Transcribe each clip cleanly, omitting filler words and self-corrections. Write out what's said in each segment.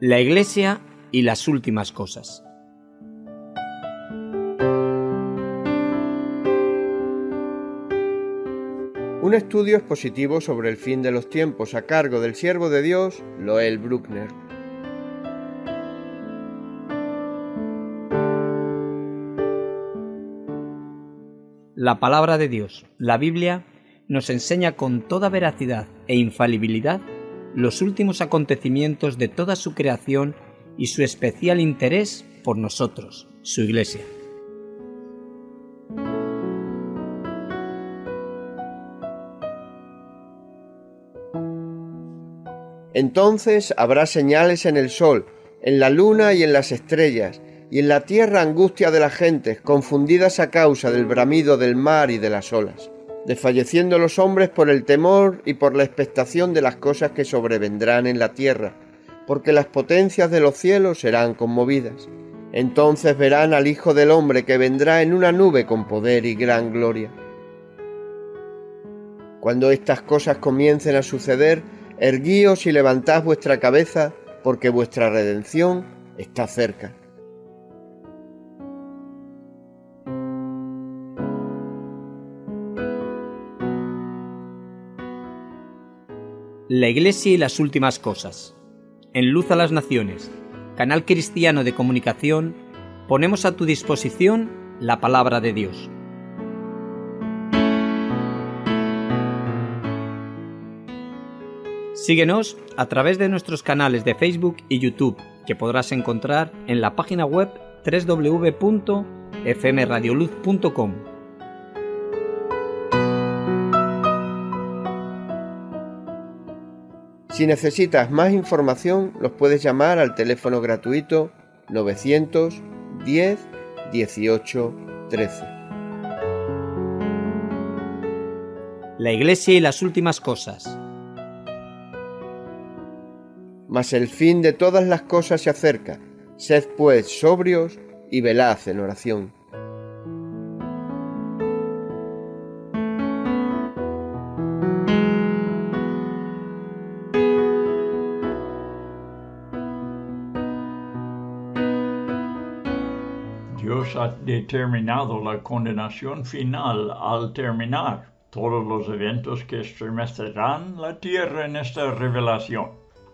la Iglesia y las últimas cosas. Un estudio expositivo sobre el fin de los tiempos a cargo del siervo de Dios, Lowel Brueckner. La palabra de Dios, la Biblia, nos enseña con toda veracidad e infalibilidad los últimos acontecimientos de toda su creación y su especial interés por nosotros, su Iglesia. Entonces habrá señales en el sol, en la luna y en las estrellas, y en la tierra angustia de las gentes, confundidas a causa del bramido del mar y de las olas, desfalleciendo los hombres por el temor y por la expectación de las cosas que sobrevendrán en la tierra, porque las potencias de los cielos serán conmovidas. Entonces verán al Hijo del Hombre que vendrá en una nube con poder y gran gloria. Cuando estas cosas comiencen a suceder, erguíos y levantad vuestra cabeza, porque vuestra redención está cerca. La Iglesia y las últimas cosas. En Luz a las Naciones, Canal Cristiano de Comunicación, ponemos a tu disposición la palabra de Dios. Síguenos a través de nuestros canales de Facebook y YouTube, que podrás encontrar en la página web www.fmradioluz.com. Si necesitas más información, los puedes llamar al teléfono gratuito 910 18 13. La Iglesia y las últimas cosas. Mas el fin de todas las cosas se acerca. Sed pues sobrios y velad en oración. Dios ha determinado la condenación final al terminar todos los eventos que estremecerán la tierra en esta revelación.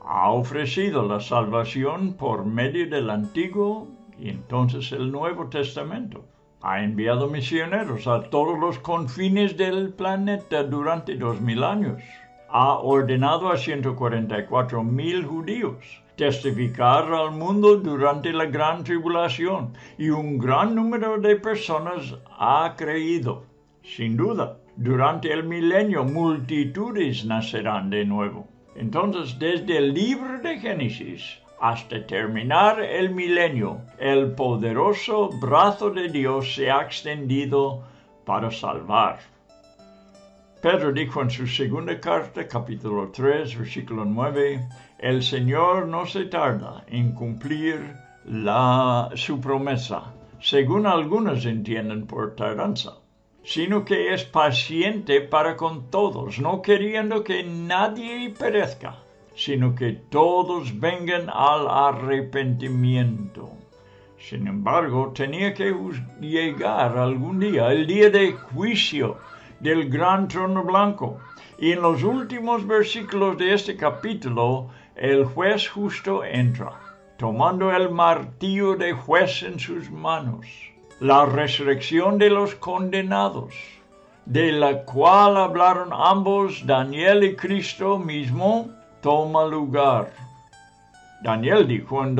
Ha ofrecido la salvación por medio del Antiguo y entonces el Nuevo Testamento. Ha enviado misioneros a todos los confines del planeta durante 2000 años. Ha ordenado a 144,000 judíos testificar al mundo durante la gran tribulación y un gran número de personas ha creído. Sin duda, durante el milenio multitudes nacerán de nuevo. Entonces, desde el libro de Génesis hasta terminar el milenio, el poderoso brazo de Dios se ha extendido para salvar. Pedro dijo en su segunda carta, capítulo 3, versículo 9, «El Señor no se tarda en cumplir su promesa, según algunos entienden por tardanza, sino que es paciente para con todos, no queriendo que nadie perezca, sino que todos vengan al arrepentimiento. Sin embargo, tenía que llegar algún día, el día de juicio del gran trono blanco. Y en los últimos versículos de este capítulo, el juez justo entra, tomando el martillo de juez en sus manos. La resurrección de los condenados, de la cual hablaron ambos, Daniel y Cristo mismo, toma lugar. Daniel dijo en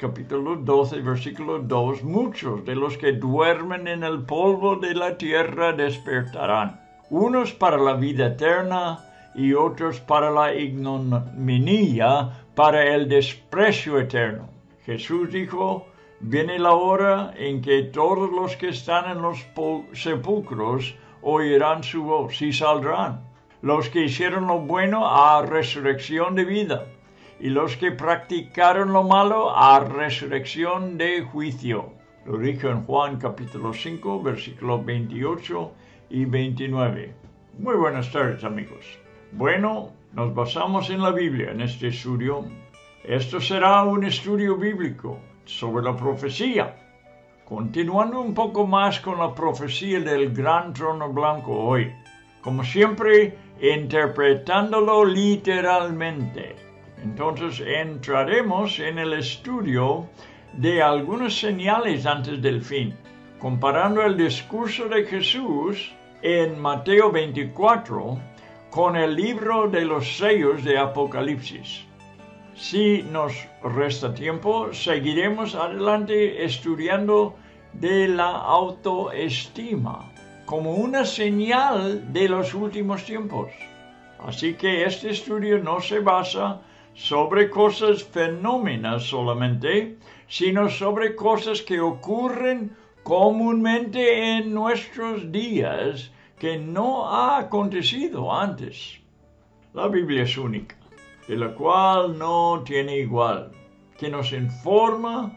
capítulo 12, versículo 2, «Muchos de los que duermen en el polvo de la tierra despertarán, unos para la vida eterna y otros para la ignominia, para el desprecio eterno». Jesús dijo, «Viene la hora en que todos los que están en los sepulcros oirán su voz y saldrán. Los que hicieron lo bueno a resurrección de vida, y los que practicaron lo malo a resurrección de juicio». Lo dijo en Juan capítulo 5, versículos 28 y 29. Muy buenas tardes, amigos. Bueno, nos basamos en la Biblia en este estudio. Esto será un estudio bíblico sobre la profecía. Continuando un poco más con la profecía del gran trono blanco hoy, como siempre, interpretándolo literalmente. Entonces entraremos en el estudio de algunas señales antes del fin, comparando el discurso de Jesús en Mateo 24 con el libro de los sellos de Apocalipsis. Si nos resta tiempo, seguiremos adelante estudiando de la autoestima como una señal de los últimos tiempos. Así que este estudio no se basa sobre cosas fenómenos solamente, sino sobre cosas que ocurren comúnmente en nuestros días que no ha acontecido antes. La Biblia es única, de la cual no tiene igual, que nos informa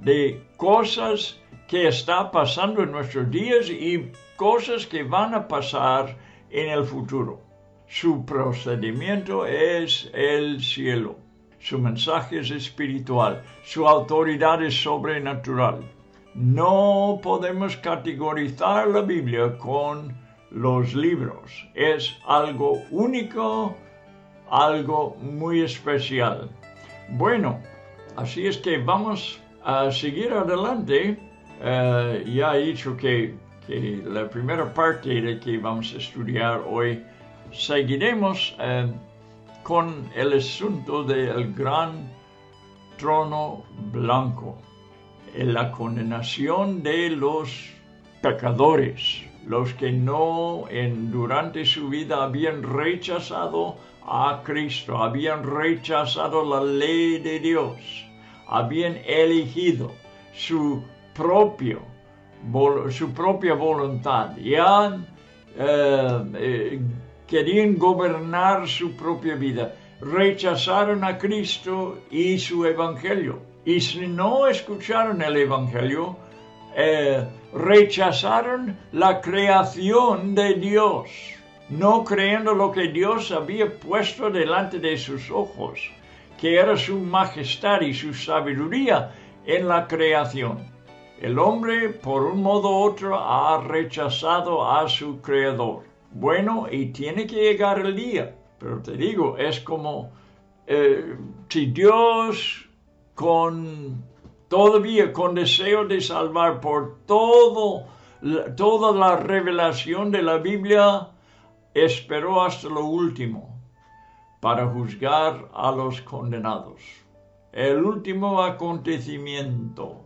de cosas que está pasando en nuestros días y cosas que van a pasar en el futuro. Su procedimiento es el cielo, su mensaje es espiritual, su autoridad es sobrenatural. No podemos categorizar la Biblia con los libros, es algo único, algo muy especial. Bueno, así es que vamos a seguir adelante. Ya he dicho que la primera parte de que vamos a estudiar hoy, seguiremos con el asunto del gran trono blanco, la condenación de los pecadores, los que no durante su vida habían rechazado a Cristo, habían rechazado la ley de Dios, habían elegido su propia voluntad, ya querían gobernar su propia vida, rechazaron a Cristo y su evangelio, y si no escucharon el evangelio, rechazaron la creación de Dios, no creyendo lo que Dios había puesto delante de sus ojos, que era su majestad y su sabiduría en la creación. El hombre, por un modo u otro, ha rechazado a su creador. Bueno, y tiene que llegar el día. Pero te digo, es como si Dios, todavía con deseo de salvar por toda la revelación de la Biblia, esperó hasta lo último para juzgar a los condenados. El último acontecimiento,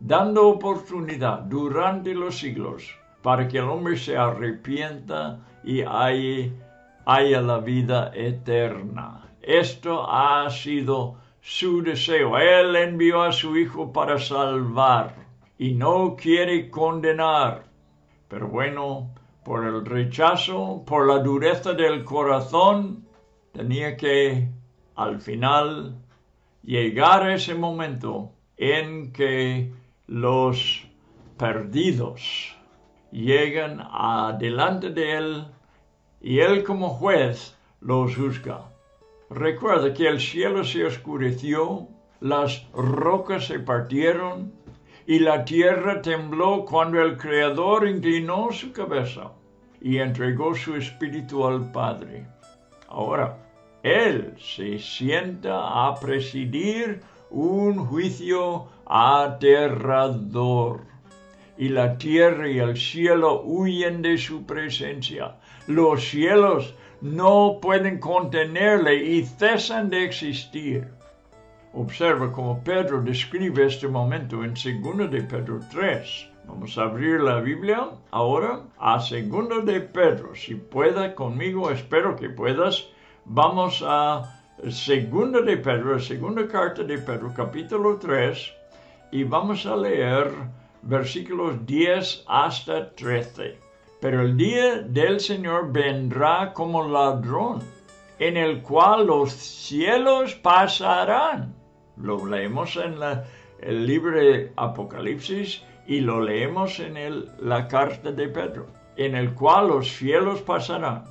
dando oportunidad durante los siglos para que el hombre se arrepienta y haya la vida eterna. Esto ha sido su deseo. Él envió a su Hijo para salvar y no quiere condenar. Pero bueno, por el rechazo, por la dureza del corazón, tenía que, al final, llegar a ese momento en que los perdidos llegan adelante de Él y Él como juez los juzga. Recuerda que el cielo se oscureció, las rocas se partieron y la tierra tembló cuando el Creador inclinó su cabeza y entregó su espíritu al Padre. Ahora, Él se sienta a presidir un juicio aterrador, y la tierra y el cielo huyen de su presencia. Los cielos no pueden contenerle y cesan de existir. Observa cómo Pedro describe este momento en 2 de Pedro 3. Vamos a abrir la Biblia ahora a 2 de Pedro. Si puedas conmigo, espero que puedas. Vamos a 2 de Pedro, segunda carta de Pedro, capítulo 3, y vamos a leer versículos 10 hasta 13. Pero el día del Señor vendrá como ladrón, en el cual los cielos pasarán. Lo leemos en el libro de Apocalipsis y lo leemos en la carta de Pedro. En el cual los cielos pasarán,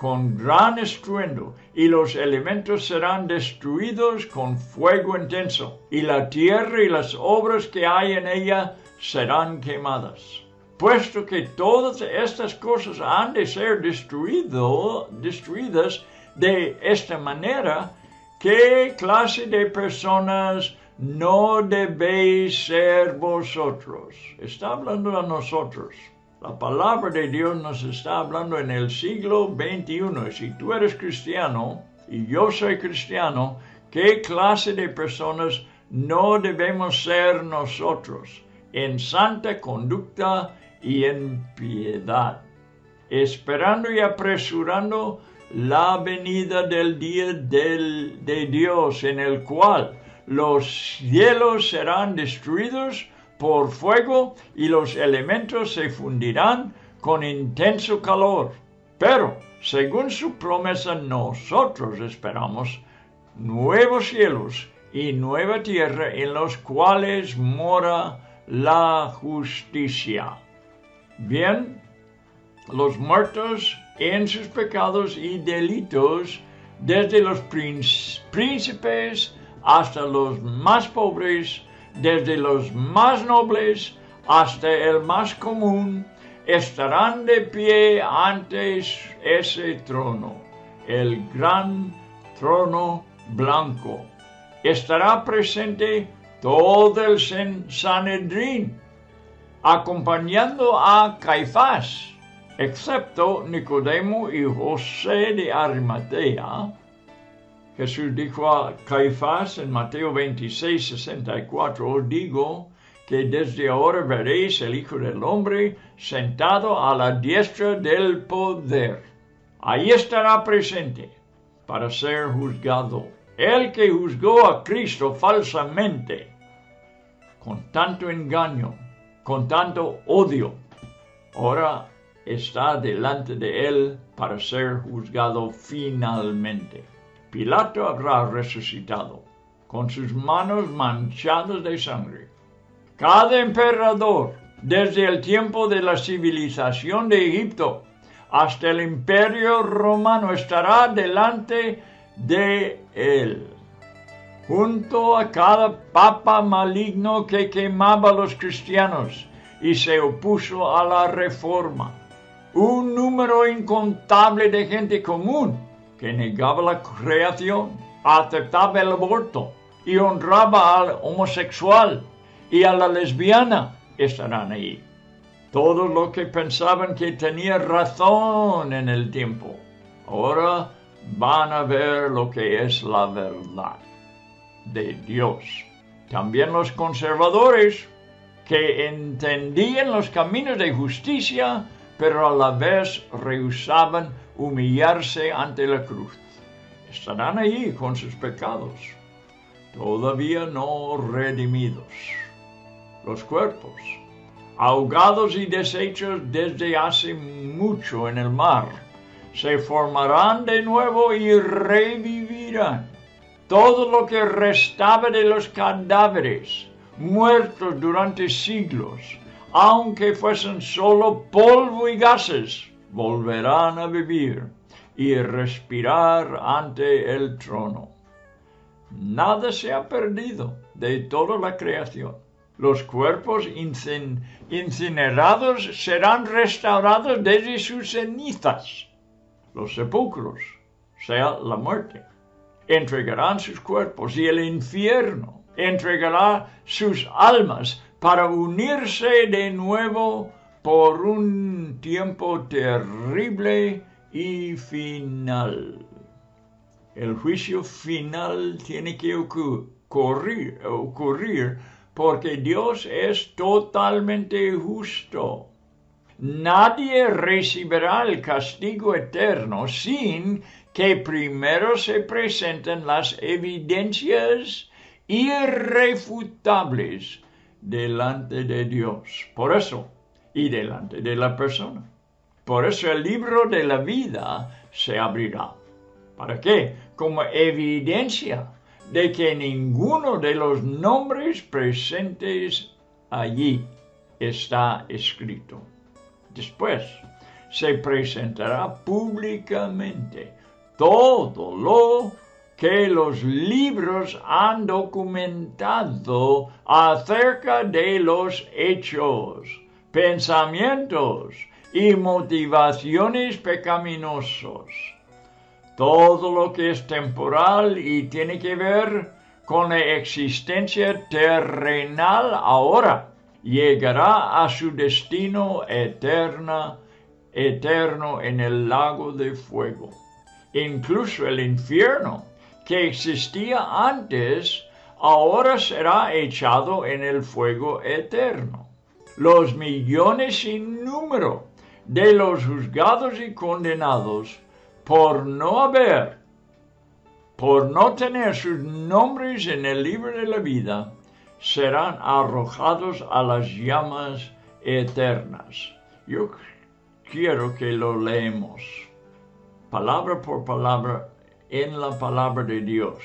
con gran estruendo, y los elementos serán destruidos con fuego intenso, y la tierra y las obras que hay en ella serán quemadas. Puesto que todas estas cosas han de ser destruidas de esta manera, ¿qué clase de personas no debéis ser vosotros? Está hablando a nosotros. La palabra de Dios nos está hablando en el siglo XXI. Si tú eres cristiano y yo soy cristiano, ¿qué clase de personas no debemos ser nosotros? En santa conducta y en piedad, esperando y apresurando la venida del día de Dios, en el cual los cielos serán destruidos por fuego y los elementos se fundirán con intenso calor. Pero, según su promesa, nosotros esperamos nuevos cielos y nueva tierra en los cuales mora la justicia. Bien, los muertos en sus pecados y delitos, desde los príncipes hasta los más pobres, desde los más nobles hasta el más común, estarán de pie ante ese trono, el gran trono blanco. Estará presente todo el Sanedrín, acompañando a Caifás, excepto Nicodemo y José de Arimatea. Jesús dijo a Caifás en Mateo 26, 64, os digo que desde ahora veréis el Hijo del Hombre sentado a la diestra del poder. Ahí estará presente para ser juzgado. El que juzgó a Cristo falsamente, con tanto engaño, con tanto odio, ahora está delante de él para ser juzgado finalmente. Pilato habrá resucitado, con sus manos manchadas de sangre. Cada emperador, desde el tiempo de la civilización de Egipto hasta el imperio romano, estará delante de él, junto a cada papa maligno que quemaba a los cristianos y se opuso a la reforma. Un número incontable de gente común que negaba la creación, aceptaba el aborto y honraba al homosexual y a la lesbiana, estarán ahí. Todo lo que pensaban que tenía razón en el tiempo, ahora van a ver lo que es la verdad de Dios. También los conservadores, que entendían los caminos de justicia, pero a la vez rehusaban humillarse ante la cruz, estarán allí con sus pecados, todavía no redimidos. Los cuerpos, ahogados y deshechos desde hace mucho en el mar, se formarán de nuevo y revivirán. Todo lo que restaba de los cadáveres, muertos durante siglos, aunque fuesen solo polvo y gases, volverán a vivir y respirar ante el trono. Nada se ha perdido de toda la creación. Los cuerpos incinerados serán restaurados desde sus cenizas. Los sepulcros, sea la muerte, entregarán sus cuerpos, y el infierno entregará sus almas para unirse de nuevo por un tiempo terrible y final. El juicio final tiene que ocurrir porque Dios es totalmente justo. Nadie recibirá el castigo eterno sin que primero se presenten las evidencias irrefutables delante de Dios. Por eso, y delante de la persona. Por eso el libro de la vida se abrirá. ¿Para qué? Como evidencia de que ninguno de los nombres presentes allí está escrito. Después se presentará públicamente todo lo que los libros han documentado acerca de los hechos, pensamientos y motivaciones pecaminosos. Todo lo que es temporal y tiene que ver con la existencia terrenal ahora llegará a su destino eterno en el lago de fuego. Incluso el infierno, que existía antes, ahora será echado en el fuego eterno. Los millones sin número de los juzgados y condenados por no tener sus nombres en el libro de la vida, serán arrojados a las llamas eternas. Yo quiero que lo leemos palabra por palabra en la palabra de Dios,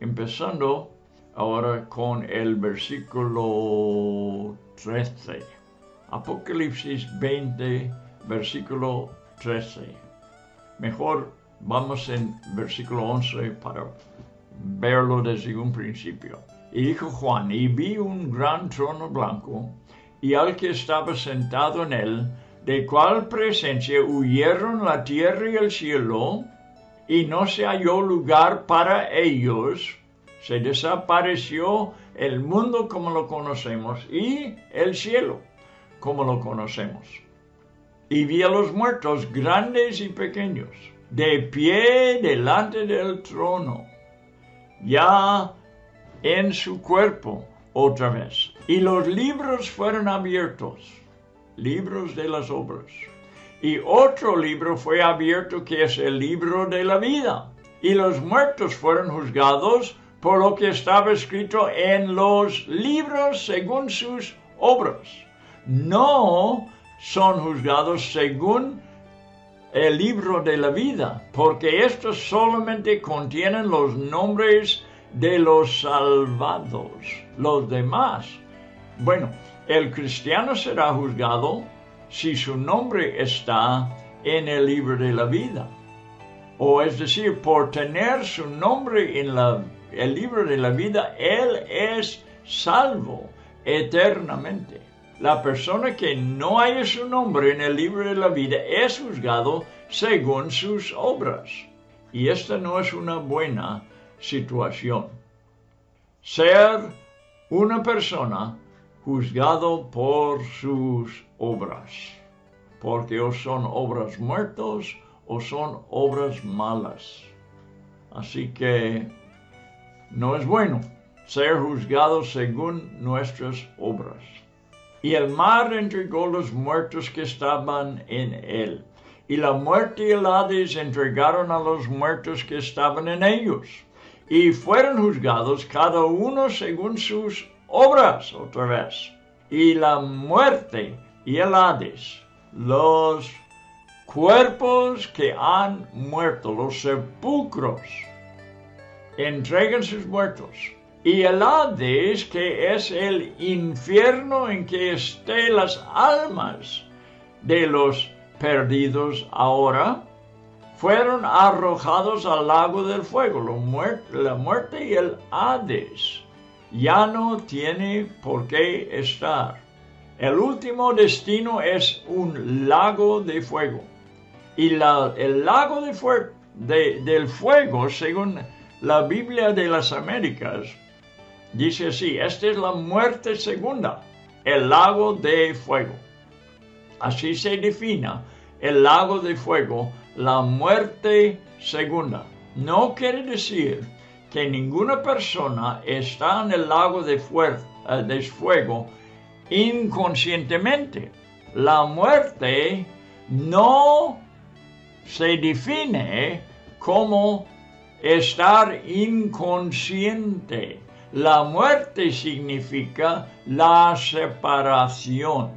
empezando ahora con el versículo 13. Apocalipsis 20, versículo 13. Mejor vamos en versículo 11 para verlo desde un principio. Y dijo Juan, y vi un gran trono blanco, y al que estaba sentado en él, de cual presencia huyeron la tierra y el cielo, y no se halló lugar para ellos. Se desapareció el mundo como lo conocemos, y el cielo como lo conocemos. Y vi a los muertos, grandes y pequeños, de pie delante del trono, ya en su cuerpo otra vez. Y los libros fueron abiertos, libros de las obras. Y otro libro fue abierto, que es el libro de la vida. Y los muertos fueron juzgados por lo que estaba escrito en los libros según sus obras. No son juzgados según el libro de la vida, porque estos solamente contienen los nombres de los salvados. Los demás, bueno, el cristiano será juzgado si su nombre está en el libro de la vida, o es decir, por tener su nombre en el libro de la vida, él es salvo eternamente. La persona que no haya su nombre en el libro de la vida es juzgado según sus obras, y esta no es una buena situación. Ser una persona juzgado por sus obras, porque o son obras muertas o son obras malas. Así que no es bueno ser juzgado según nuestras obras. Y el mar entregó los muertos que estaban en él, y la muerte y el Hades entregaron a los muertos que estaban en ellos, y fueron juzgados cada uno según sus obras otra vez. Y la muerte y el Hades, los cuerpos que han muerto, los sepulcros, entregan sus muertos. Y el Hades, que es el infierno en que estén las almas de los perdidos ahora, fueron arrojados al lago del fuego. La muerte y el Hades ya no tiene por qué estar. El último destino es un lago de fuego. Y el lago del fuego, según la Biblia de las Américas, dice así: esta es la muerte segunda, el lago de fuego. Así se defina el lago de fuego, la muerte segunda. No quiere decir que ninguna persona está en el lago de fuego inconscientemente. La muerte no se define como estar inconsciente. La muerte significa la separación.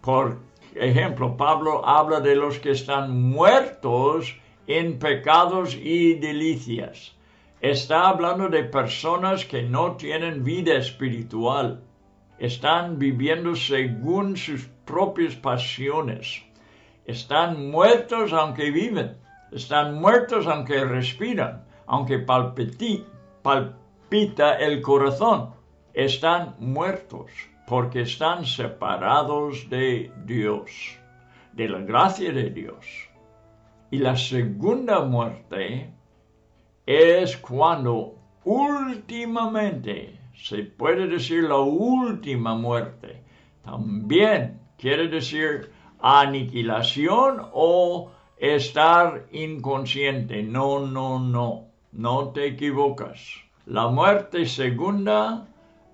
Por ejemplo, Pablo habla de los que están muertos en pecados y delicias. Está hablando de personas que no tienen vida espiritual. Están viviendo según sus propias pasiones. Están muertos aunque viven, están muertos aunque respiran, aunque palpita el corazón. Están muertos porque están separados de Dios, de la gracia de Dios. Y la segunda muerte es cuando últimamente, se puede decir la última muerte, también quiere decir aniquilación o estar inconsciente. No, no, no, no te equivocas. La muerte segunda,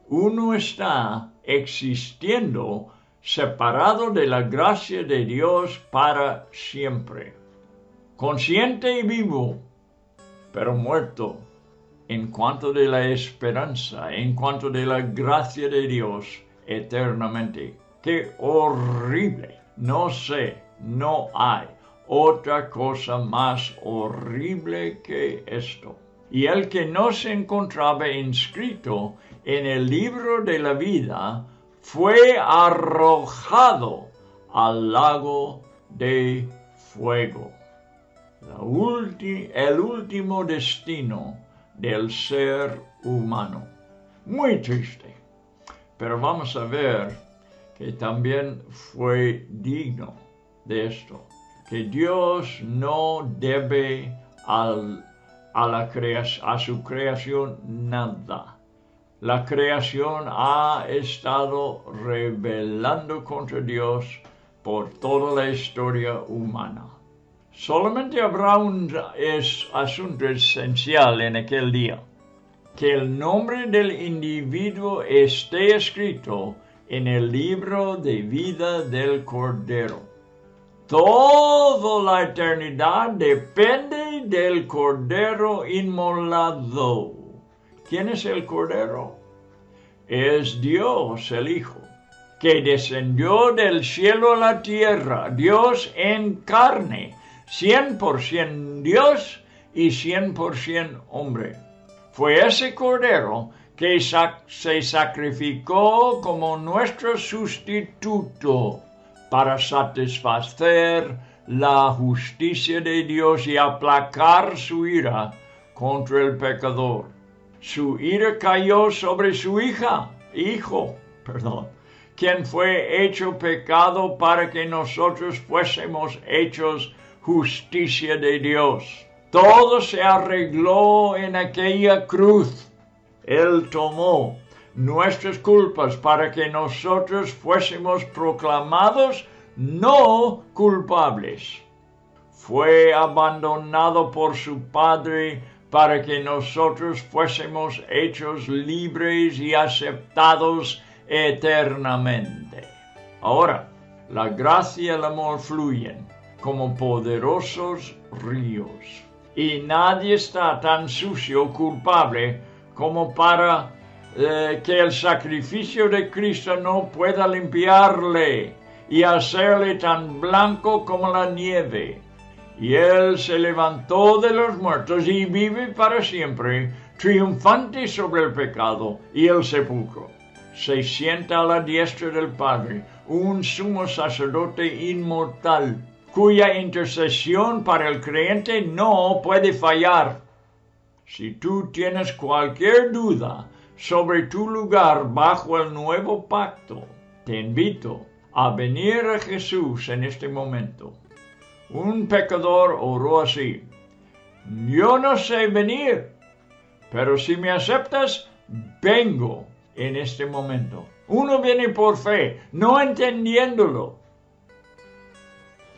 uno está existiendo separado de la gracia de Dios para siempre. Consciente y vivo, pero muerto en cuanto de la esperanza, en cuanto de la gracia de Dios eternamente. ¡Qué horrible! No sé, no hay otra cosa más horrible que esto. Y el que no se encontraba inscrito en el libro de la vida fue arrojado al lago de fuego. El último destino del ser humano. Muy triste, pero vamos a ver que también fue digno de esto, que Dios no debe a su creación nada. La creación ha estado rebelando contra Dios por toda la historia humana. Solamente habrá un asunto esencial en aquel día, que el nombre del individuo esté escrito en el libro de vida del Cordero. Toda la eternidad depende del Cordero inmolado. ¿Quién es el Cordero? Es Dios, el Hijo, que descendió del cielo a la tierra, Dios en carne, 100% Dios y 100% hombre. Fue ese Cordero que se sacrificó como nuestro sustituto para satisfacer la justicia de Dios y aplacar su ira contra el pecador. Su ira cayó sobre su hijo, quien fue hecho pecado para que nosotros fuésemos hechos justicia de Dios. Todo se arregló en aquella cruz. Él tomó nuestras culpas para que nosotros fuésemos proclamados no culpables. Fue abandonado por su Padre para que nosotros fuésemos hechos libres y aceptados eternamente. Ahora, la gracia y el amor fluyen como poderosos ríos. Y nadie está tan sucio o culpable como para que el sacrificio de Cristo no pueda limpiarle y hacerle tan blanco como la nieve. Y Él se levantó de los muertos y vive para siempre, triunfante sobre el pecado y el sepulcro. Se sienta a la diestra del Padre, un sumo sacerdote inmortal, cuya intercesión para el creyente no puede fallar. Si tú tienes cualquier duda sobre tu lugar bajo el nuevo pacto, te invito a venir a Jesús en este momento. Un pecador oró así: yo no sé venir, pero si me aceptas, vengo en este momento. Uno viene por fe, no entendiéndolo,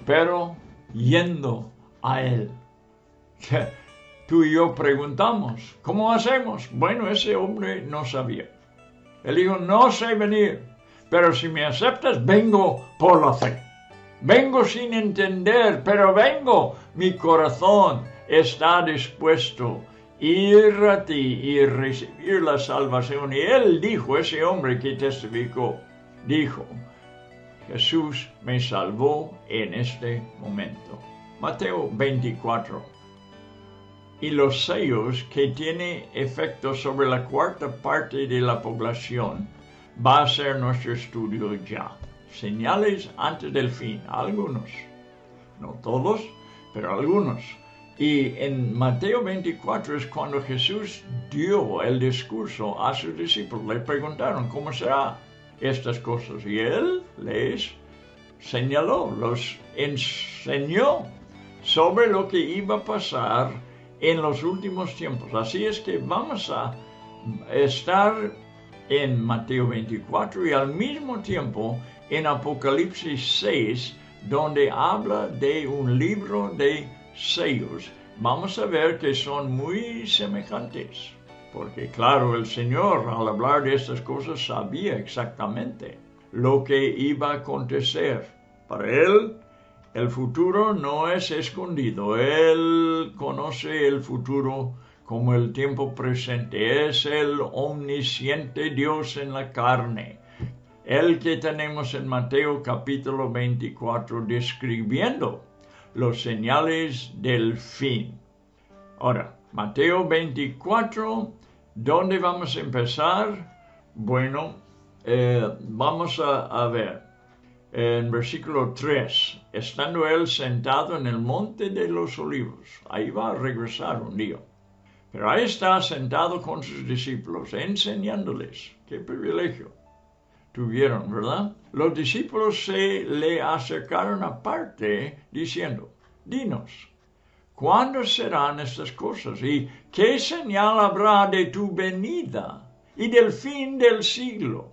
pero yendo a Él. Tú y yo preguntamos, ¿cómo hacemos? Bueno, ese hombre no sabía. Él dijo, no sé venir, pero si me aceptas, vengo por la fe. Vengo sin entender, pero vengo. Mi corazón está dispuesto a ir a ti y recibir la salvación. Y Él dijo, ese hombre que testificó, dijo, Jesús me salvó en este momento. Mateo 24. Y los sellos que tiene efecto sobre la cuarta parte de la población va a ser nuestro estudio ya. Señales antes del fin, algunos. no todos, pero algunos. Y en Mateo 24 es cuando Jesús dio el discurso a sus discípulos. Le preguntaron, ¿cómo será estas cosas? Y él les señaló, los enseñó sobre lo que iba a pasar en los últimos tiempos. Así es que vamos a estar en Mateo 24 y al mismo tiempo en Apocalipsis 6, donde habla de un libro de sellos. Vamos a ver que son muy semejantes, porque claro, el Señor al hablar de estas cosas sabía exactamente lo que iba a acontecer. Para Él, el futuro no es escondido. Él conoce el futuro como el tiempo presente. Es el omnisciente Dios en la carne, el que tenemos en Mateo capítulo 24 describiendo los señales del fin. Ahora, Mateo 24, ¿dónde vamos a empezar? Bueno, vamos a ver en versículo 3, estando él sentado en el monte de los olivos. Ahí va a regresar un día. Pero ahí está sentado con sus discípulos, enseñándoles. Qué privilegio tuvieron, ¿verdad? Los discípulos se le acercaron aparte diciendo, dinos, ¿cuándo serán estas cosas? ¿Y qué señal habrá de tu venida y del fin del siglo?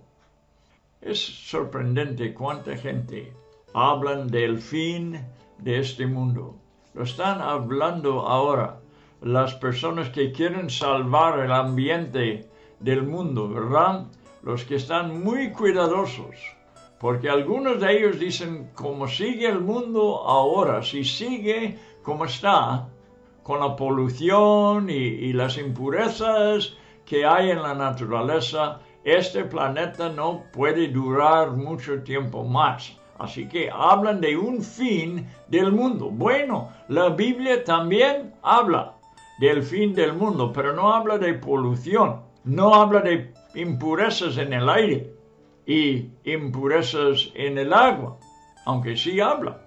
Es sorprendente cuánta gente hablan del fin de este mundo. Lo están hablando ahora las personas que quieren salvar el ambiente del mundo, ¿verdad? Los que están muy cuidadosos, porque algunos de ellos dicen, como sigue el mundo ahora, si sigue como está, con la polución y las impurezas que hay en la naturaleza, este planeta no puede durar mucho tiempo más. Así que hablan de un fin del mundo. Bueno, la Biblia también habla del fin del mundo, pero no habla de polución, no habla de impurezas en el aire y impurezas en el agua, aunque sí habla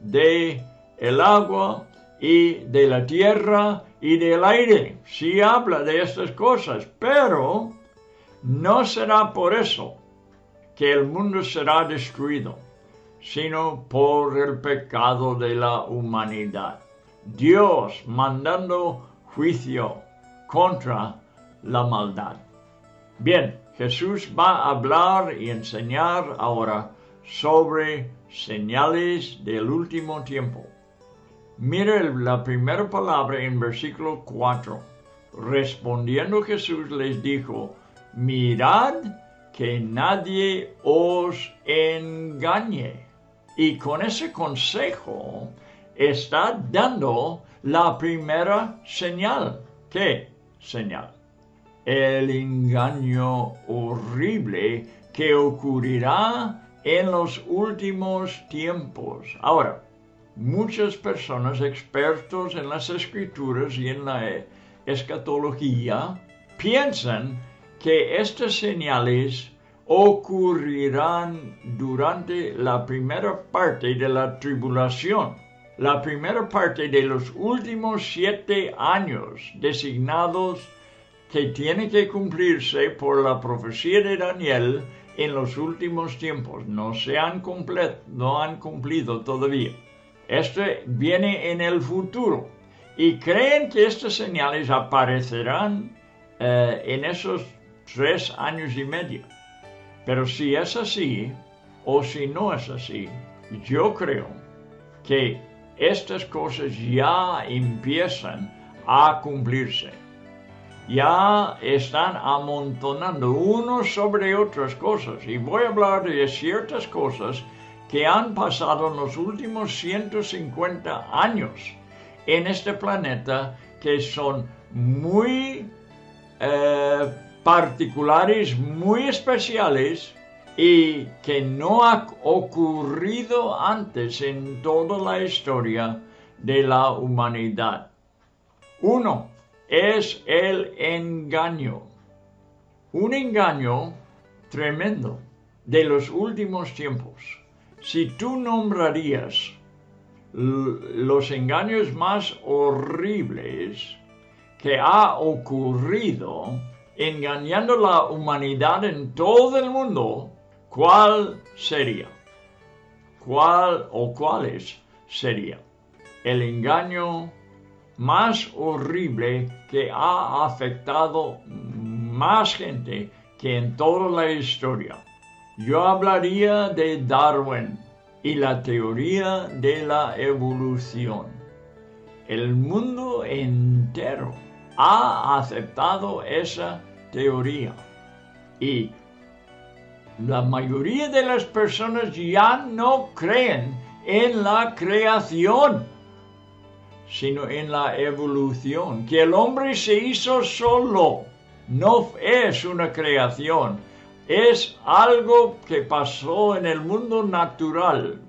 de el agua y de la tierra y del aire, sí habla de estas cosas, pero no será por eso que el mundo será destruido, sino por el pecado de la humanidad. Dios mandando juicio contra la maldad. Bien, Jesús va a hablar y enseñar ahora sobre señales del último tiempo. Mira la primera palabra en versículo 4. Respondiendo Jesús les dijo, mirad que nadie os engañe. Y con ese consejo está dando la primera señal. ¿Qué señal? El engaño horrible que ocurrirá en los últimos tiempos. Ahora, muchas personas expertos en las escrituras y en la escatología piensan que estas señales ocurrirán durante la primera parte de la tribulación, la primera parte de los últimos 7 años designados que tiene que cumplirse por la profecía de Daniel en los últimos tiempos. No han cumplido todavía. Esto viene en el futuro. Y creen que estas señales aparecerán en esos 3 años y medio. Pero si es así, o si no es así, yo creo que estas cosas ya empiezan a cumplirse. Ya están amontonando unos sobre otras cosas. Y voy a hablar de ciertas cosas que han pasado en los últimos 150 años en este planeta, que son muy particulares, muy especiales, y que no ha ocurrido antes en toda la historia de la humanidad. 1. Es el engaño, un engaño tremendo de los últimos tiempos. Si tú nombrarías los engaños más horribles que ha ocurrido, engañando la humanidad en todo el mundo, ¿cuál sería? ¿Cuál o cuáles sería el engaño más horrible que ha afectado más gente que en toda la historia? Yo hablaría de Darwin y la teoría de la evolución. El mundo entero ha aceptado esa teoría y la mayoría de las personas ya no creen en la creación, sino en la evolución, que el hombre se hizo solo. No es una creación, es algo que pasó en el mundo natural,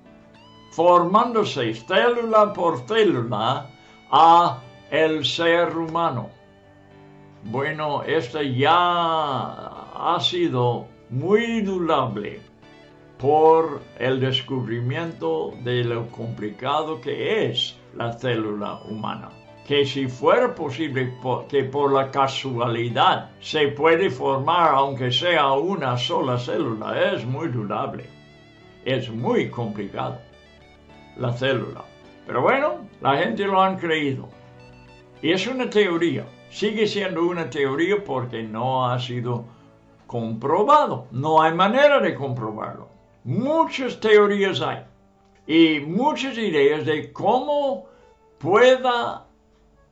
formándose célula por célula a el ser humano. Bueno, esto ya ha sido muy durable por el descubrimiento de lo complicado que es la célula humana, que si fuera posible que por la casualidad se puede formar aunque sea una sola célula, es muy dudable, es muy complicado la célula. Pero bueno, la gente lo han creído y es una teoría, sigue siendo una teoría porque no ha sido comprobado, no hay manera de comprobarlo. Muchas teorías hay y muchas ideas de cómo pueda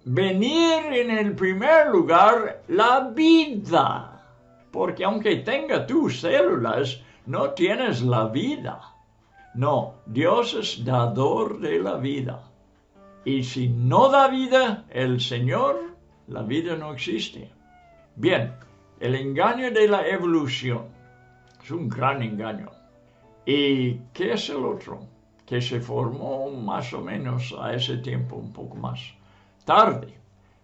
venir en el primer lugar la vida, porque aunque tenga tus células, no tienes la vida. No, Dios es dador de la vida. Y si no da vida el Señor, la vida no existe. Bien, el engaño de la evolución es un gran engaño. ¿Y qué es el otro? Que se formó más o menos a ese tiempo, un poco más tarde,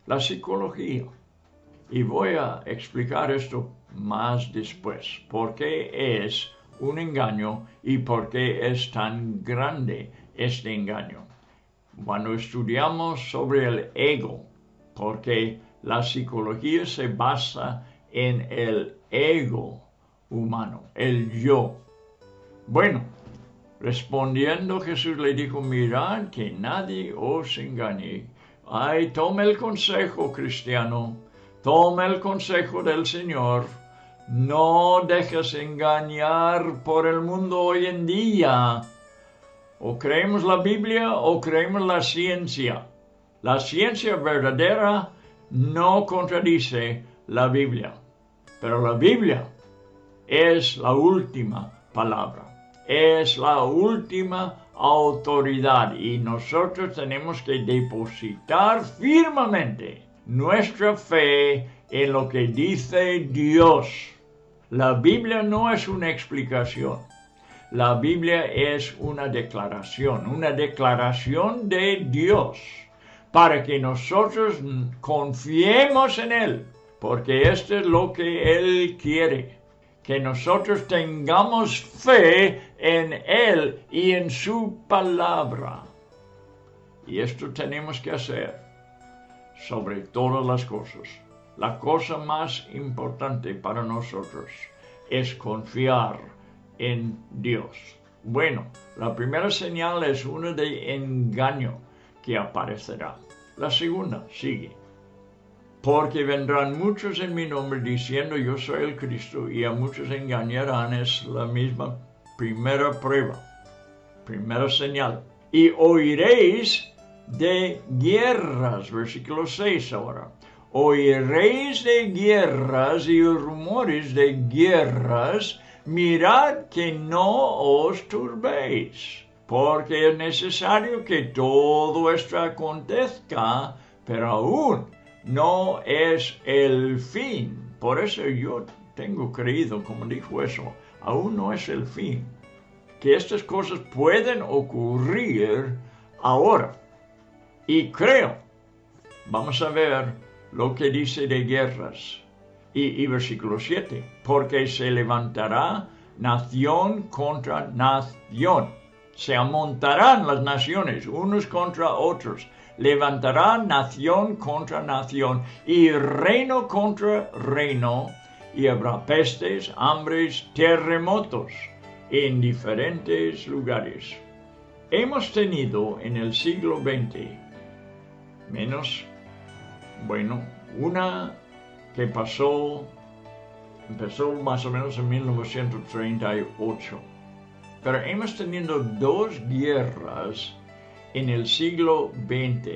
la psicología. Y voy a explicar esto más después, por qué es un engaño y por qué es tan grande este engaño. Cuando estudiamos sobre el ego, porque la psicología se basa en el ego humano, el yo. Bueno, respondiendo Jesús le dijo, mirad que nadie os engañe. Ay, tome el consejo cristiano, tome el consejo del Señor. No dejes engañar por el mundo hoy en día. O creemos la Biblia o creemos la ciencia. La ciencia verdadera no contradice la Biblia, pero la Biblia es la última palabra, es la última autoridad y nosotros tenemos que depositar firmemente nuestra fe en lo que dice Dios. La Biblia no es una explicación. La Biblia es una declaración de Dios, para que nosotros confiemos en Él, porque esto es lo que Él quiere, que nosotros tengamos fe en Él y en su palabra. Y esto tenemos que hacer sobre todas las cosas. La cosa más importante para nosotros es confiar en Dios. Bueno, la primera señal es una de engaño que aparecerá. La segunda sigue. Porque vendrán muchos en mi nombre diciendo yo soy el Cristo, y a muchos engañarán. Es la misma primera prueba, primera señal. Y oiréis de guerras, versículo 6 ahora. Oiréis de guerras y rumores de guerras. Mirad que no os turbéis, porque es necesario que todo esto acontezca, pero aún no es el fin. Por eso yo tengo creído, como dijo eso, aún no es el fin, que estas cosas pueden ocurrir ahora. Y creo, vamos a ver lo que dice de guerras. Y versículo 7, porque se levantará nación contra nación Se amontarán las naciones unos contra otros, levantarán nación contra nación y reino contra reino, y habrá pestes, hambres, terremotos en diferentes lugares. Hemos tenido en el siglo XX, una que empezó más o menos en 1938, pero hemos tenido dos guerras en el siglo XX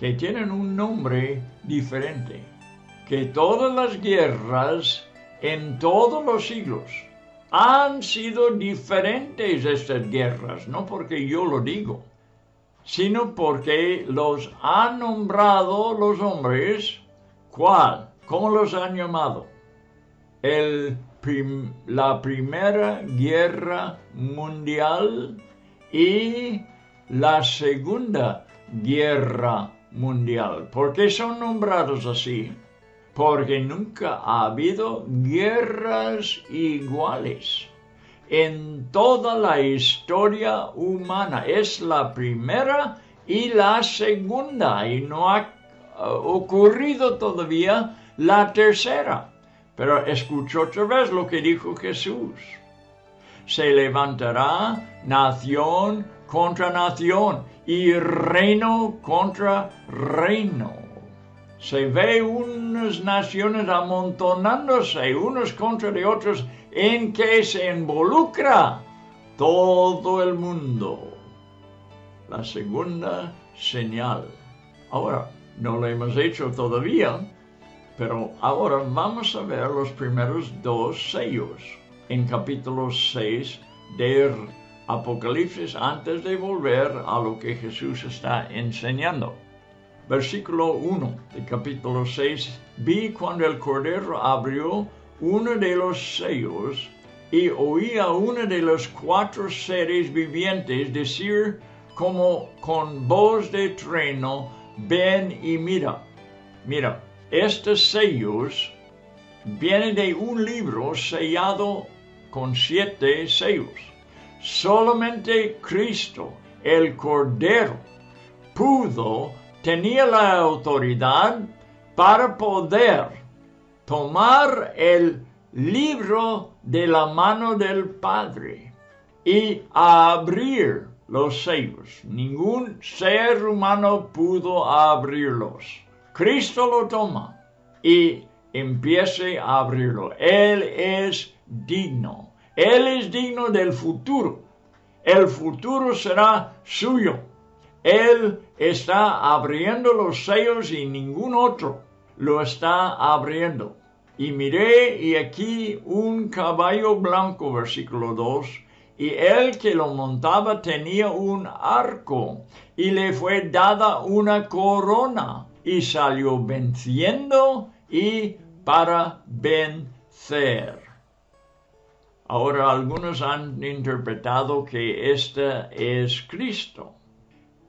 que tienen un nombre diferente que todas las guerras en todos los siglos. Han sido diferentes estas guerras, no porque yo lo digo, sino porque los han nombrado los hombres. ¿Cuál? ¿Cómo los han llamado? La Primera Guerra Mundial y la Segunda Guerra Mundial. ¿Por qué son nombrados así? Porque nunca ha habido guerras iguales en toda la historia humana. Es la primera y la segunda, y no ha ocurrido todavía la tercera. Pero escuchó otra vez lo que dijo Jesús. Se levantará nación contra nación y reino contra reino. Se ve unas naciones amontonándose unos contra de otros, en que se involucra todo el mundo. La segunda señal. Ahora, no lo hemos hecho todavía, pero ahora vamos a ver los primeros dos sellos en capítulo 6 del Apocalipsis, antes de volver a lo que Jesús está enseñando. Versículo 1 de capítulo 6. Vi cuando el Cordero abrió uno de los sellos y oí a uno de los cuatro seres vivientes decir como con voz de trueno: ven y mira. Mira, estos sellos vienen de un libro sellado con 7 sellos. Solamente Cristo, el Cordero, tenía la autoridad para poder tomar el libro de la mano del Padre y abrir los sellos. Ningún ser humano pudo abrirlos. Cristo lo toma y empieza a abrirlo. Él es digno. Él es digno del futuro. El futuro será suyo. Él está abriendo los sellos y ningún otro lo está abriendo. Y miré, y aquí un caballo blanco, versículo 2, y el que lo montaba tenía un arco, y le fue dada una corona, y salió venciendo y para vencer. Ahora, algunos han interpretado que este es Cristo.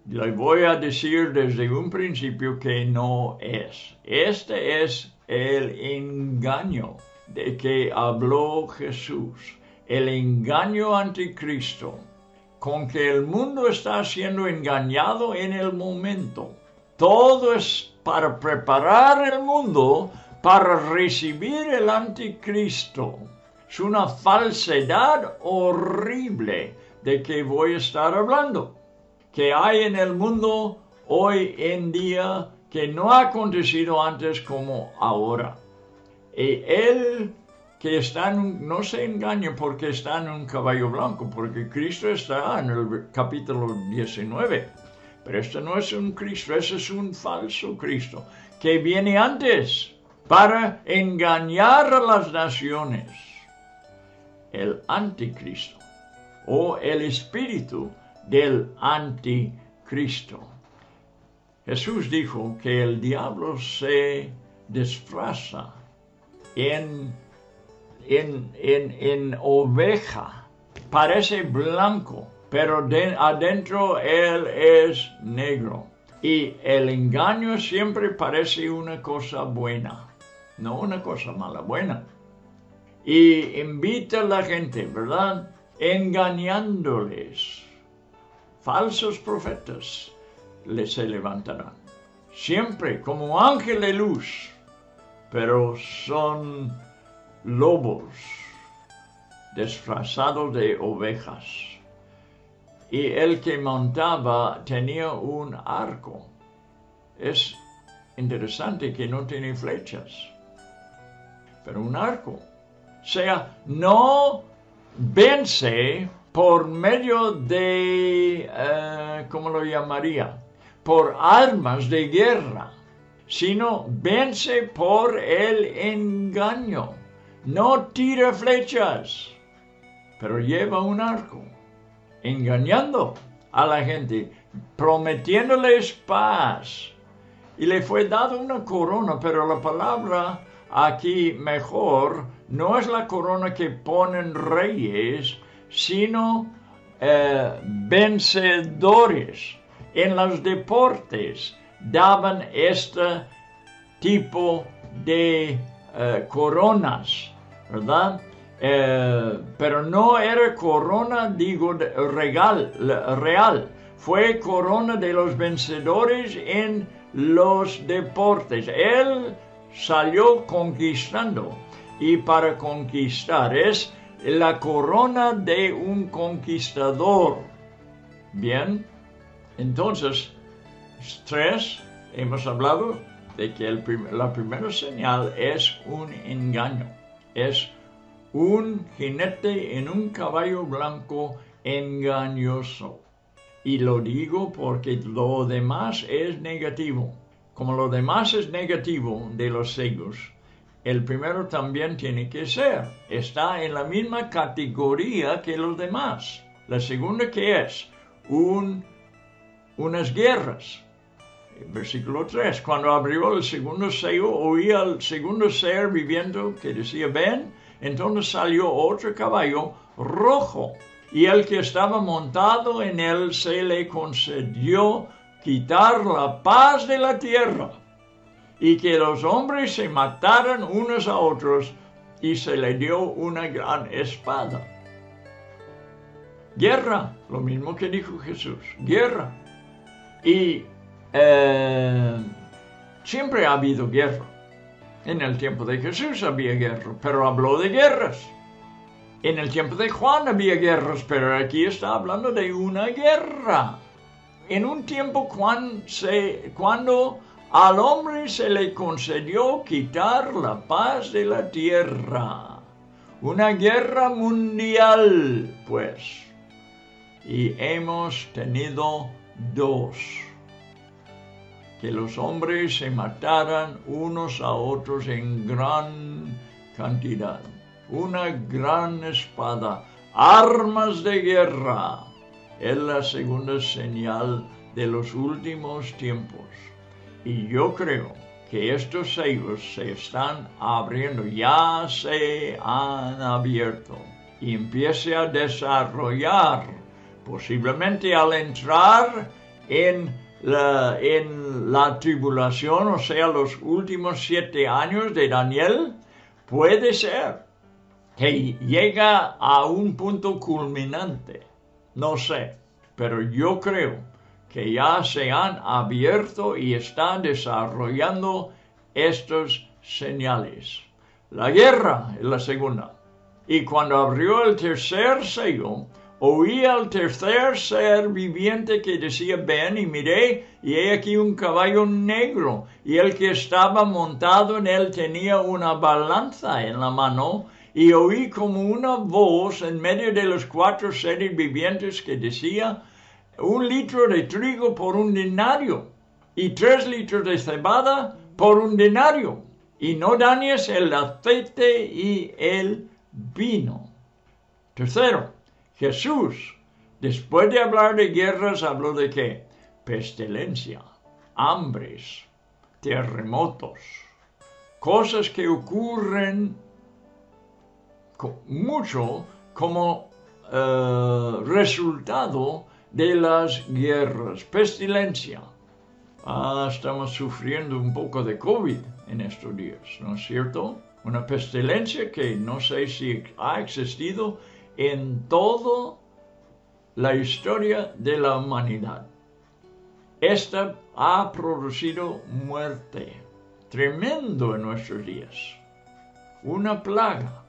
Le voy a decir desde un principio que no es. Este es el engaño de que habló Jesús, el engaño anticristo, con que el mundo está siendo engañado en el momento. Todo es para preparar el mundo para recibir el anticristo. Es una falsedad horrible de que voy a estar hablando, que hay en el mundo hoy en día que no ha acontecido antes como ahora. Y él que está no se engañe porque está en un caballo blanco, porque Cristo está en el capítulo 19. Pero este no es un Cristo, ese es un falso Cristo que viene antes para engañar a las naciones. El anticristo o el espíritu del anticristo. Jesús dijo que el diablo se disfraza en oveja. Parece blanco, pero adentro él es negro. Y el engaño siempre parece una cosa buena, no una cosa mala, buena. Y invita a la gente, ¿verdad? engañándoles. Falsos profetas les se levantarán, siempre como ángel de luz, pero son lobos disfrazados de ovejas. Y el que montaba tenía un arco. Es interesante que no tiene flechas, pero un arco. O sea, no vence por medio de, ¿cómo lo llamaría? Por armas de guerra, sino vence por el engaño. No tira flechas, pero lleva un arco, engañando a la gente, prometiéndoles paz. Y le fue dada una corona, pero la palabra aquí mejor no es la corona que ponen reyes, sino vencedores. En los deportes daban este tipo de coronas, ¿verdad? Pero no era corona, digo, real. Fue corona de los vencedores en los deportes. Él salió conquistando, y para conquistar es la corona de un conquistador. Bien, entonces, tres, hemos hablado de que la primera señal es un engaño, es un jinete en un caballo blanco engañoso. Y lo digo porque lo demás es negativo. Como lo demás es negativo de los signos, el primero también tiene que ser. Está en la misma categoría que los demás. La segunda, que es unas guerras. Versículo 3. Cuando abrió el segundo sello, oí al segundo ser viviendo que decía, ven. Entonces salió otro caballo rojo, y el que estaba montado en él se le concedió quitar la paz de la tierra, y que los hombres se mataran unos a otros, y se le dio una gran espada. Guerra, lo mismo que dijo Jesús, guerra. Y siempre ha habido guerra. En el tiempo de Jesús había guerra, pero habló de guerras. En el tiempo de Juan había guerras, pero aquí está hablando de una guerra. En un tiempo cuando al hombre se le concedió quitar la paz de la tierra. Una guerra mundial, pues. Y hemos tenido dos. Que los hombres se mataran unos a otros en gran cantidad. Una gran espada, armas de guerra. Es la segunda señal de los últimos tiempos. Y yo creo que estos sellos se están abriendo, ya se han abierto. Y empiece a desarrollar, posiblemente al entrar en la tribulación, o sea, los últimos 7 años de Daniel, puede ser que llega a un punto culminante. No sé, pero yo creo que ya se han abierto y están desarrollando estas señales. La guerra es la segunda. Y cuando abrió el tercer sello, oí al tercer ser viviente que decía, ven, y miré, y he aquí un caballo negro, y el que estaba montado en él tenía una balanza en la mano, y oí como una voz en medio de los 4 seres vivientes que decía, 1 litro de trigo por 1 denario, y 3 litros de cebada por 1 denario, y no dañes el aceite y el vino. Tercero, Jesús, después de hablar de guerras, habló de ¿qué? Pestilencia, hambres, terremotos, cosas que ocurren mucho como resultado de las guerras, pestilencia. Estamos sufriendo un poco de COVID en estos días, ¿no es cierto? Una pestilencia que no sé si ha existido en toda la historia de la humanidad. Esta ha producido muerte, tremendo en nuestros días, una plaga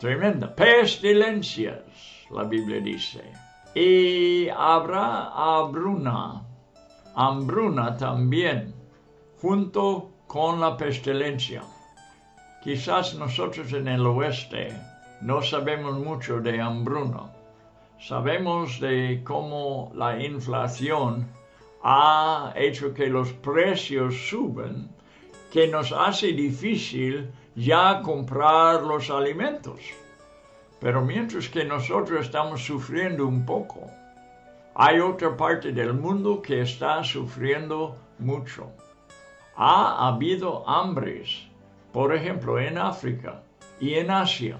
tremenda, pestilencias, la Biblia dice, y habrá hambruna también, junto con la pestilencia. Quizás nosotros en el oeste no sabemos mucho de hambruna. Sabemos de cómo la inflación ha hecho que los precios suben, que nos hace difícil ya comprar los alimentos. Pero mientras que nosotros estamos sufriendo un poco, hay otra parte del mundo que está sufriendo mucho. Ha habido hambres, por ejemplo, en África y en Asia,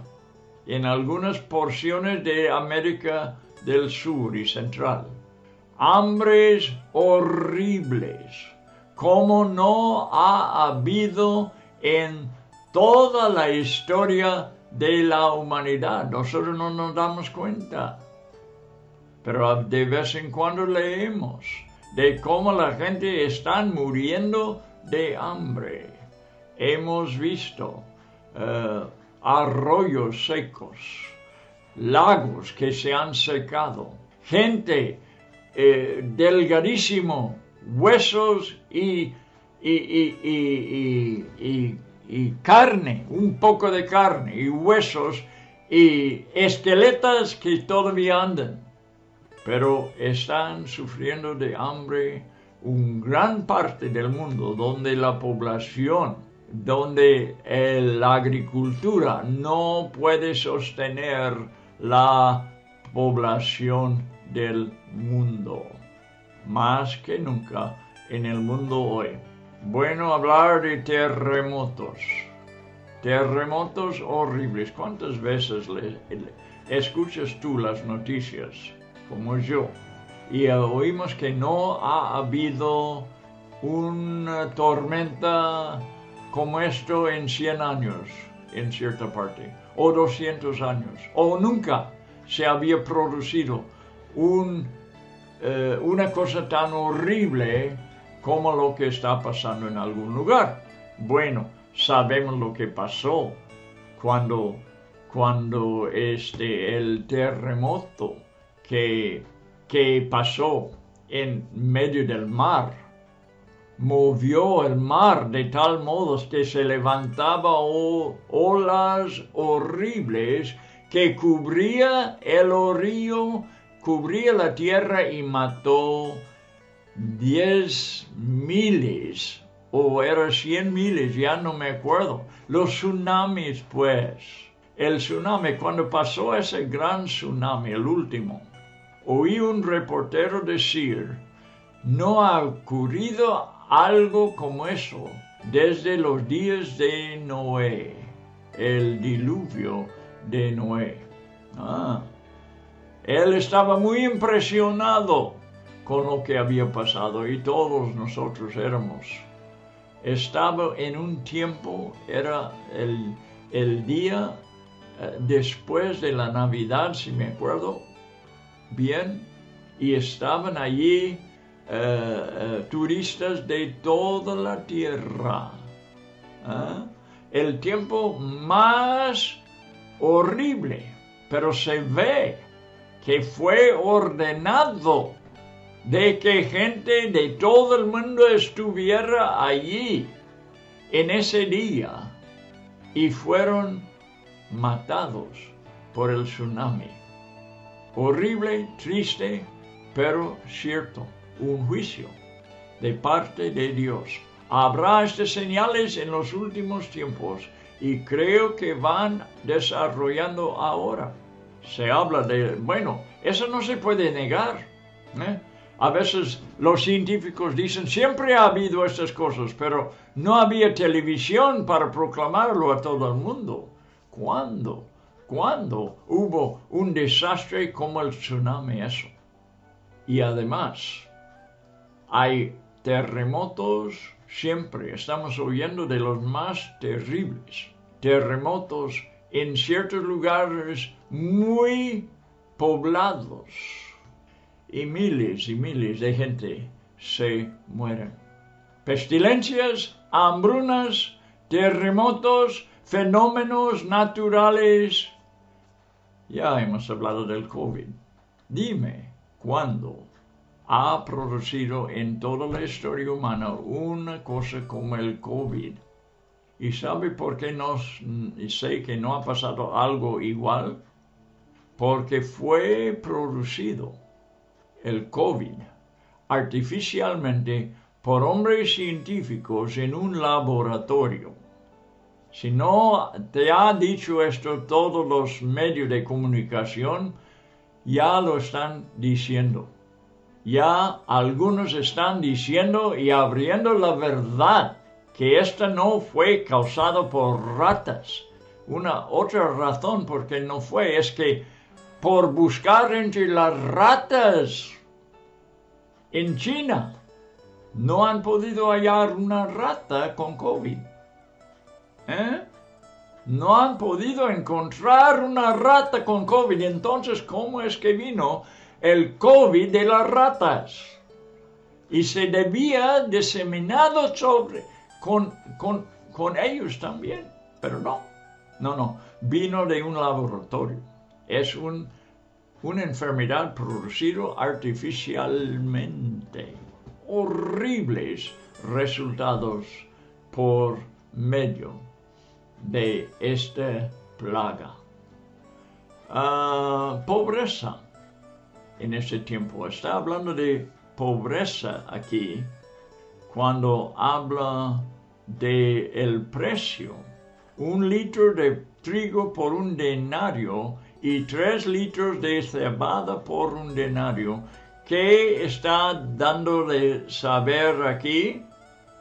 en algunas porciones de América del Sur y Central. Hambres horribles, como no ha habido en toda la historia de la humanidad. Nosotros no nos damos cuenta, pero de vez en cuando leemos de cómo la gente está muriendo de hambre. Hemos visto arroyos secos, lagos que se han secado, gente delgadísimo, huesos y carne, un poco de carne y huesos y esqueletas que todavía andan, pero están sufriendo de hambre una gran parte del mundo, donde la población, donde la agricultura no puede sostener la población del mundo, más que nunca en el mundo hoy. Bueno, hablar de terremotos, terremotos horribles. ¿Cuántas veces escuchas tú las noticias, como yo, y oímos que no ha habido una tormenta como esto en 100 años, en cierta parte, o 200 años, o nunca se había producido una cosa tan horrible como lo que está pasando en algún lugar? Bueno, sabemos lo que pasó cuando el terremoto que pasó en medio del mar, movió el mar de tal modo que se levantaba olas horribles que cubría el orillo, cubría la tierra y mató 10.000 o era 100.000, ya no me acuerdo. Los tsunamis, pues, el tsunami, cuando pasó ese gran tsunami, el último, oí un reportero decir, no ha ocurrido algo como eso desde los días de Noé, el diluvio de Noé. Él estaba muy impresionado con lo que había pasado, y todos nosotros éramos. Estaba en un tiempo, era el día después de la Navidad, si me acuerdo bien, y estaban allí turistas de toda la tierra. El tiempo más horrible, pero se ve que fue ordenado de que gente de todo el mundo estuviera allí en ese día, y fueron matados por el tsunami. Horrible, triste, pero cierto, un juicio de parte de Dios. Habrá estas señales en los últimos tiempos, y creo que van desarrollando ahora. Se habla de, bueno, eso no se puede negar, ¿eh? A veces los científicos dicen, siempre ha habido estas cosas, pero no había televisión para proclamarlo a todo el mundo. ¿Cuándo hubo un desastre como el tsunami eso? Y además, hay terremotos siempre, estamos oyendo de los más terribles. Terremotos en ciertos lugares muy poblados y miles de gente se mueren. Pestilencias, hambrunas, terremotos, fenómenos naturales. Ya hemos hablado del COVID. Dime, ¿cuándo ha producido en toda la historia humana una cosa como el COVID? ¿Y sabe por qué sé que no ha pasado algo igual? Porque fue producido el COVID artificialmente por hombres científicos en un laboratorio. Si no te ha dicho esto todos los medios de comunicación, ya lo están diciendo. Ya algunos están diciendo y abriendo la verdad que esta no fue causado por ratas. Una otra razón por qué no fue es que por buscar entre las ratas en China no han podido hallar una rata con COVID. No han podido encontrar una rata con COVID. Entonces, ¿cómo es que vino el COVID de las ratas? Y se debía diseminado con ellos también. Pero no. Vino de un laboratorio. Es una enfermedad producida artificialmente. Horribles resultados por medio de esta plaga. Pobreza. En este tiempo está hablando de pobreza aquí cuando habla de el precio. 1 litro de trigo por 1 denario y 3 litros de cebada por 1 denario. ¿Qué está dando de saber aquí?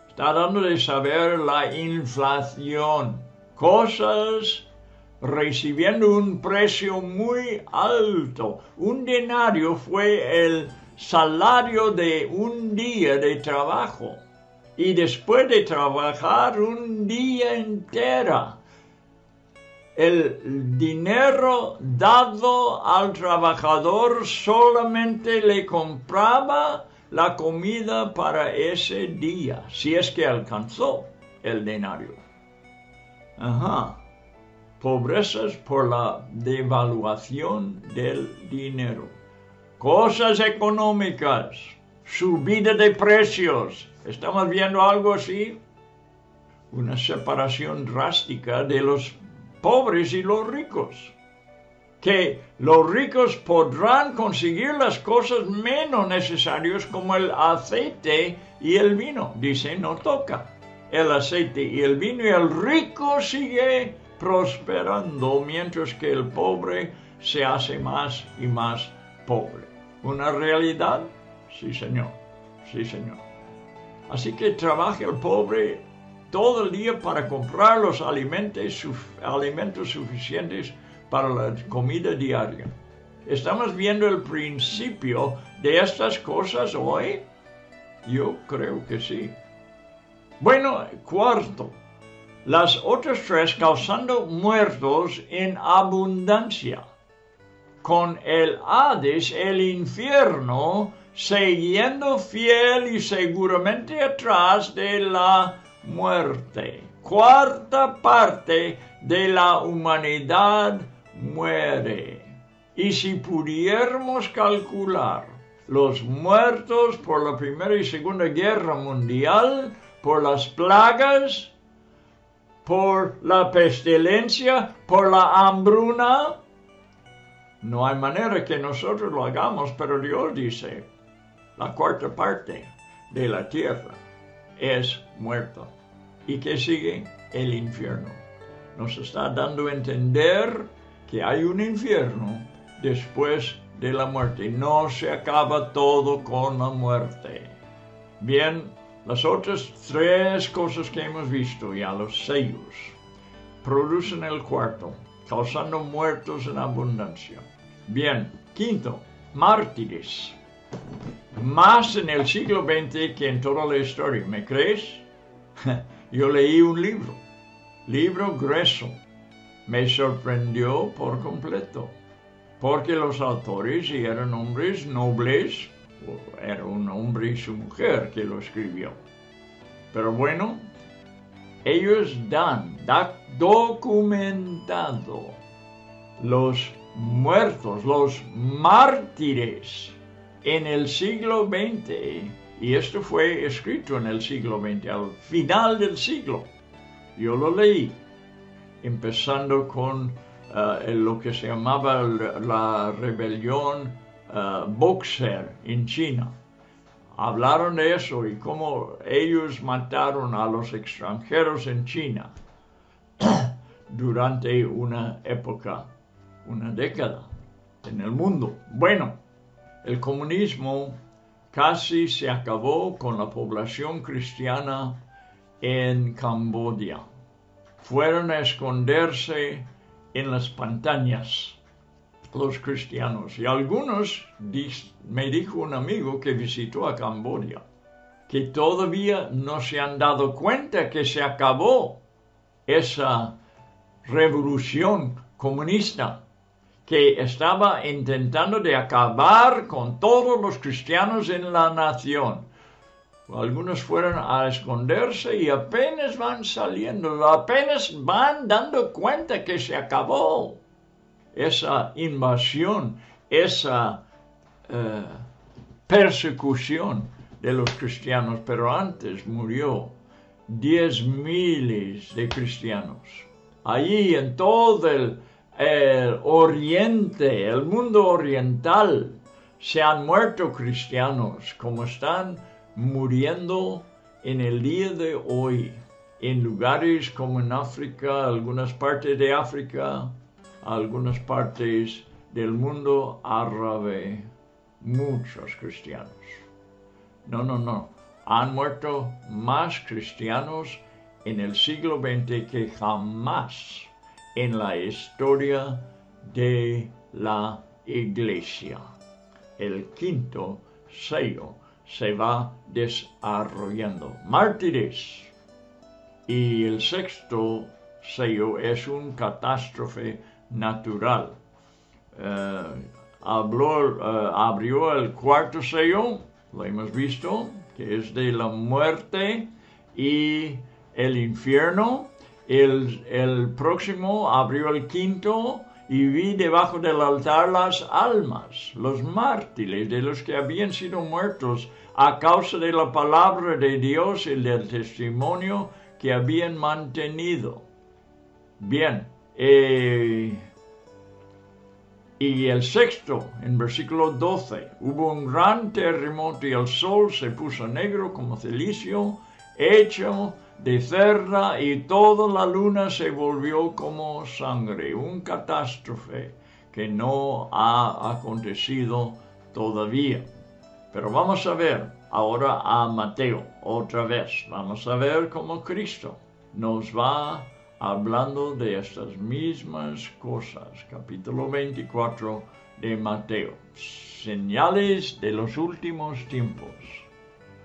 Está dando de saber la inflación. Cosas recibiendo un precio muy alto. 1 denario fue el salario de 1 día de trabajo. Y después de trabajar 1 día entero, el dinero dado al trabajador solamente le compraba la comida para ese día, si es que alcanzó el denario. Pobrezas por la devaluación del dinero. Cosas económicas, subida de precios. ¿Estamos viendo algo así? Una separación drástica de los pobres y los ricos. Que los ricos podrán conseguir las cosas menos necesarias como el aceite y el vino. Dice, no toca el aceite y el vino, y el rico sigue prosperando mientras que el pobre se hace más y más pobre. ¿Una realidad? Sí, señor. Sí, señor. Así que trabaja el pobre todo el día para comprar los alimentos suficientes para la comida diaria. ¿Estamos viendo el principio de estas cosas hoy? Yo creo que sí. Bueno, cuarto, las otras tres causando muertos en abundancia. Con el Hades, el infierno, siguiendo fiel y seguramente atrás de la muerte. Cuarta parte de la humanidad muere. Y si pudiéramos calcular los muertos por la Primera y Segunda Guerra Mundial, por las plagas, por la pestilencia, por la hambruna, no hay manera que nosotros lo hagamos, pero Dios dice, la cuarta parte de la tierra es muerta. ¿Y qué sigue? El infierno. Nos está dando a entender que hay un infierno después de la muerte. No se acaba todo con la muerte. Bien, las otras tres cosas que hemos visto, ya los sellos, producen el cuarto, causando muertos en abundancia. Bien, quinto, mártires. Más en el siglo XX que en toda la historia, ¿me crees? Yo leí un libro grueso me sorprendió por completo, porque los autores eran hombres nobles, era un hombre y su mujer que lo escribió. Pero bueno, ellos dan documentado los muertos, los mártires en el siglo XX, y esto fue escrito en el siglo XX, al final del siglo. Yo lo leí, empezando con lo que se llamaba la rebelión Boxer en China. Hablaron de eso y cómo ellos mataron a los extranjeros en China durante una época, una década en el mundo. Bueno, el comunismo casi se acabó con la población cristiana en Camboya. Fueron a esconderse en las pantañas los cristianos, y algunos, me dijo un amigo que visitó a Camboya, que todavía no se han dado cuenta que se acabó esa revolución comunista que estaba intentando de acabar con todos los cristianos en la nación. Algunos fueron a esconderse y apenas van saliendo, apenas van dando cuenta que se acabó esa invasión, esa persecución de los cristianos. Pero antes murió 10.000 de cristianos. Allí en todo el oriente, el mundo oriental, se han muerto cristianos, como están muriendo en el día de hoy, en lugares como en África, algunas partes de África, algunas partes del mundo árabe, muchos cristianos. No, han muerto más cristianos en el siglo XX que jamás en la historia de la Iglesia. El quinto sello se va desarrollando. Mártires. Y el sexto sello es una catástrofe natural. Abrió el cuarto sello, lo hemos visto, que es de la muerte y el infierno. El próximo abrió el quinto, y vi debajo del altar las almas, los mártires de los que habían sido muertos a causa de la palabra de Dios y del testimonio que habían mantenido. Bien, y el sexto, en versículo 12, hubo un gran terremoto y el sol se puso negro como cilicio, hecho de cerda, y toda la luna se volvió como sangre. Un catástrofe que no ha acontecido todavía. Pero vamos a ver ahora a Mateo otra vez. Vamos a ver cómo Cristo nos va hablando de estas mismas cosas. Capítulo 24 de Mateo. Señales de los últimos tiempos.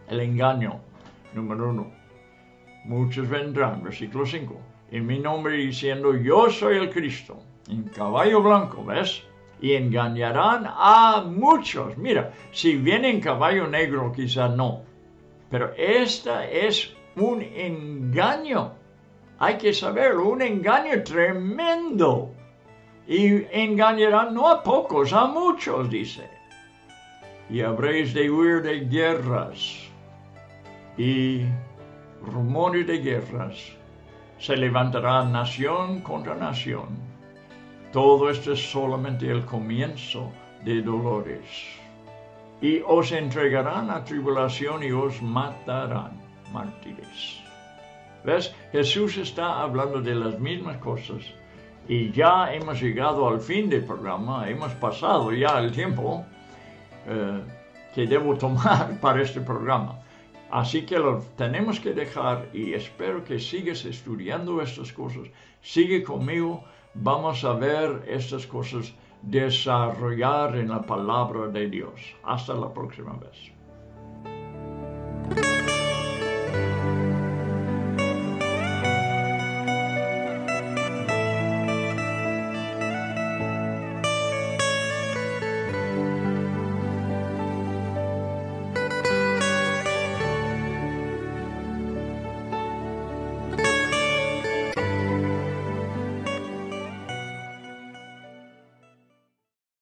El engaño, número 1. Muchos vendrán, versículo 5, en mi nombre diciendo, yo soy el Cristo, en caballo blanco, ¿ves? Y engañarán a muchos. Mira, si viene en caballo negro, quizás no. Pero esta es un engaño. Hay que saberlo, un engaño tremendo. Y engañarán no a pocos, a muchos, dice. Y habréis de huir de guerras y rumores de guerras, se levantará nación contra nación. Todo esto es solamente el comienzo de dolores. Y os entregarán a tribulación y os matarán, mártires. ¿Ves? Jesús está hablando de las mismas cosas. Y ya hemos llegado al fin del programa, hemos pasado ya el tiempo que debo tomar para este programa. Así que lo tenemos que dejar, y espero que sigas estudiando estas cosas. Sigue conmigo, vamos a ver estas cosas desarrollar en la palabra de Dios. Hasta la próxima vez.